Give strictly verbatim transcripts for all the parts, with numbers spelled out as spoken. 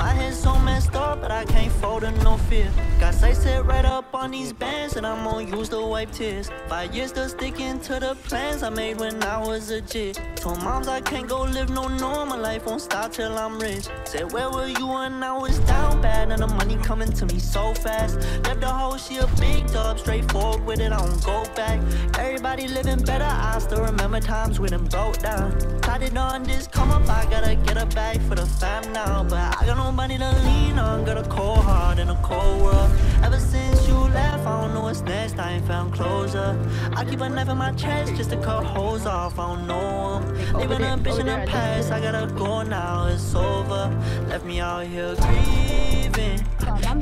My head's so messed up, but I can't fold to no fear. Got say set right up on these bands, and I'm gonna use to wipe tears. Five years to sticking to the plans I made when I was a jit. Told moms I can't go live no normal life, won't stop till I'm rich. Said where were you when I was down bad, and the money coming to me so fast. Left the hoe, she a big dub, straightforward with it, I don't go back. Everybody living better, I still remember times when them broke down. Tied it on this come up, I gotta get a bag for the fam now. But I got no money to lean on, got a cold heart in a cold world. Ever since you left, I don't know what's next, I ain't found closure. I keep a knife in my chest just to cut holes off, I don't know them. Leaving a bitch in the past, I gotta go now, it's over. Left me out here grieving.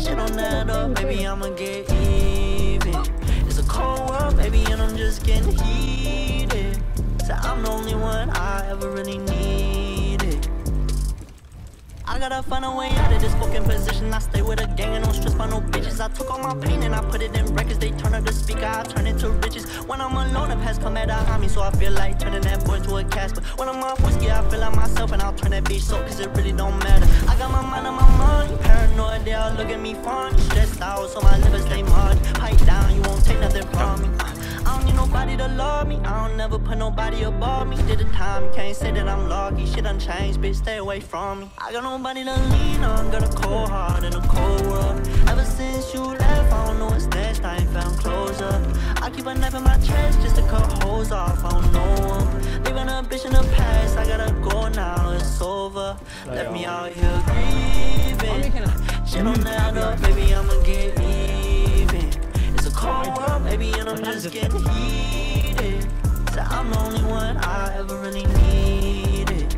Shit on that up, baby, I'ma get even. It's a cold world, baby, and I'm just getting heated. So I'm the only one I ever really needed. I gotta find a way out of this fucking position. I stay with a gang and don't stress by no bitches. I took all my pain and I put it in records. They turn up the speaker, I turn it to riches. When I'm alone, the past come back behind me, so I feel like turning that boy to a Casper. When I'm off whiskey, I feel like myself, and I'll turn that bitch so, cause it really don't matter. I got my mind on my money, paranoid, they all look at me funny. Stressed out, so my liver stay muddy. Pipe down, you won't take nothing from me. I don't need nobody to love me, I don't never put nobody above me. Did the time, can't say that I'm lucky. Shit done changed, bitch, stay away from me. I got nobody to lean on, got a cold heart in a cold world. Ever since you left, I don't know what's next, I ain't found closure. I keep a knife in my chest just to cut holes off, I don't know them. Leaving a bitch in the past, I gotta go now, it's over. Left me out here grieving. Shit on that up, baby, I'ma get even. It's a cold world, baby, and I'm just getting heated. So I'm the only one I ever really needed.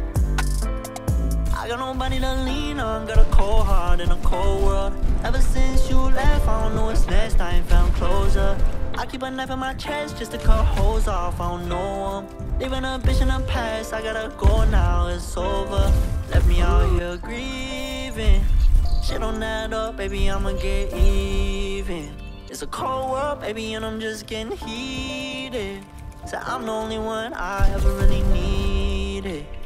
I got nobody to lean on, got a cold heart in a cold world. Ever since you left, I don't know what's next, I ain't found closure. I keep a knife in my chest just to cut holes off, I don't know them. Leaving a bitch in the past, I gotta go now, it's over. Left me out here grieving. Shit on that up, baby, I'ma get even. It's a cold world, baby, and I'm just getting heated. So I'm the only one I ever really needed.